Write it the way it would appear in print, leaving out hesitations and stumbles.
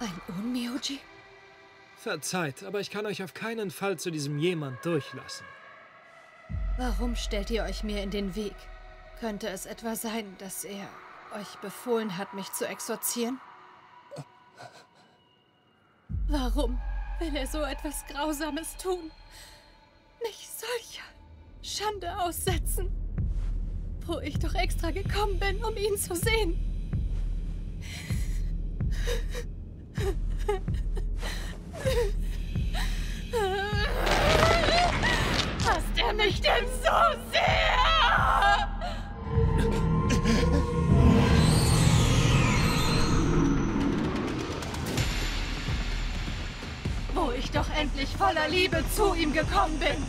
Ein Onmyoji? Verzeiht, aber ich kann euch auf keinen Fall zu diesem jemand durchlassen. Warum stellt ihr euch mir in den Weg? Könnte es etwa sein, dass er euch befohlen hat, mich zu exorzieren? Warum will er so etwas Grausames tun? Mich solcher Schande aussetzen, wo ich doch extra gekommen bin, um ihn zu sehen. Hasst er mich denn so sehr? Wo ich doch endlich voller Liebe zu ihm gekommen bin.